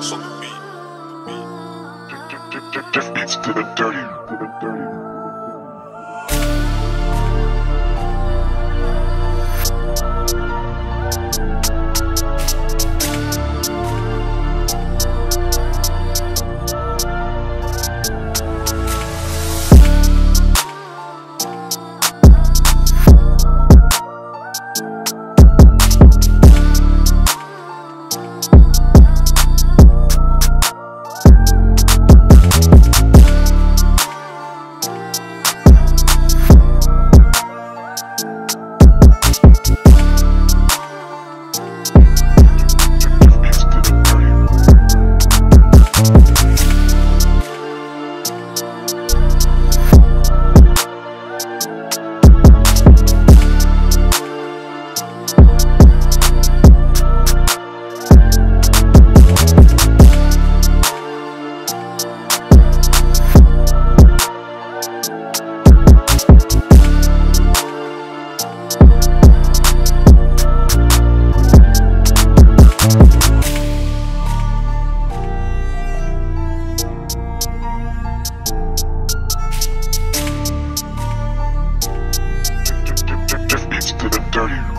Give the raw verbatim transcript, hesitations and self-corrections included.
dance on the beat. DefBeats to the dirty, to the dirty. Dirty.